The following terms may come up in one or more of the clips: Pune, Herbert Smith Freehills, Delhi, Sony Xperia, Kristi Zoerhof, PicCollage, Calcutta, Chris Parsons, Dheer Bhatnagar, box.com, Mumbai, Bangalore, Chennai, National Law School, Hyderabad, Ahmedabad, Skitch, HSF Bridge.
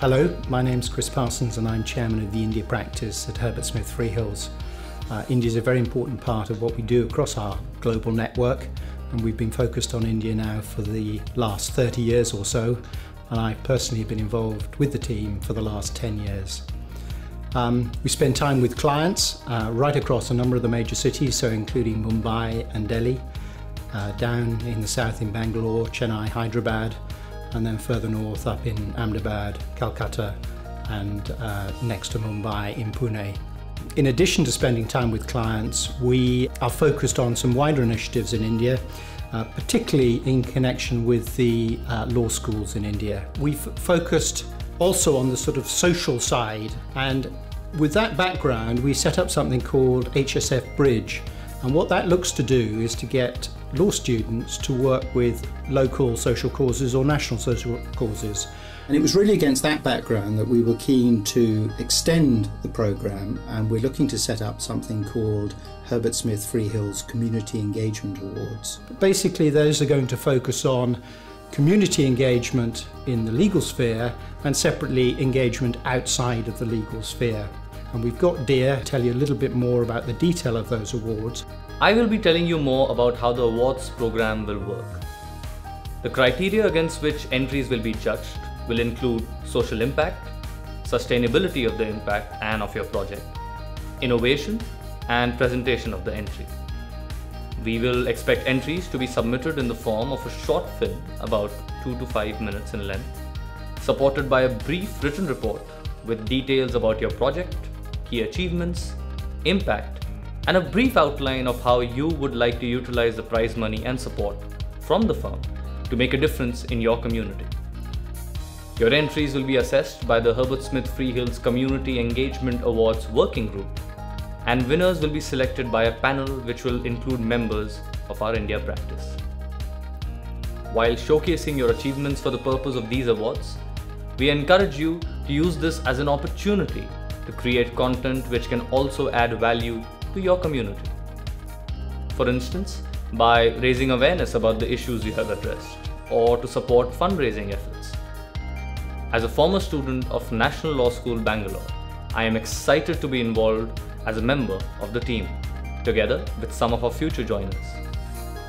Hello, my name's Chris Parsons and I'm Chairman of the India practice at Herbert Smith Freehills. India is a very important part of what we do across our global network, and we've been focused on India now for the last 30 years or so, and I personally have been involved with the team for the last 10 years. We spend time with clients right across a number of the major cities, so including Mumbai and Delhi, down in the south in Bangalore, Chennai, Hyderabad, and then further north up in Ahmedabad, Calcutta, and next to Mumbai in Pune. In addition to spending time with clients, we are focused on some wider initiatives in India, particularly in connection with the law schools in India. We've focused also on the sort of social side, and with that background we set up something called HSF Bridge, and what that looks to do is to get law students to work with local social causes or national social causes. And it was really against that background that we were keen to extend the programme, and we're looking to set up something called Herbert Smith Freehills Community Engagement Awards. Basically those are going to focus on community engagement in the legal sphere and separately engagement outside of the legal sphere. And we've got Dear to tell you a little bit more about the detail of those awards. I will be telling you more about how the awards program will work. The criteria against which entries will be judged will include social impact, sustainability of the impact and of your project, innovation and presentation of the entry. We will expect entries to be submitted in the form of a short film about 2 to 5 minutes in length, supported by a brief written report with details about your project, key achievements, impact, and a brief outline of how you would like to utilize the prize money and support from the firm to make a difference in your community. Your entries will be assessed by the Herbert Smith Freehills Community Engagement Awards Working Group, and winners will be selected by a panel which will include members of our India practice. While showcasing your achievements for the purpose of these awards, we encourage you to use this as an opportunity to create content which can also add value to your community. For instance, by raising awareness about the issues you have addressed, or to support fundraising efforts. As a former student of National Law School, Bangalore, I am excited to be involved as a member of the team, together with some of our future joiners.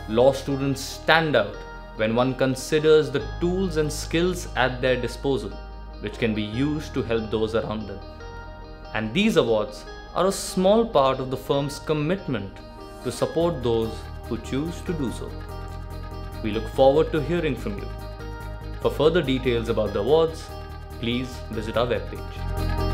Law students stand out when one considers the tools and skills at their disposal, which can be used to help those around them. And these awards are a small part of the firm's commitment to support those who choose to do so. We look forward to hearing from you. For further details about the awards, please visit our webpage.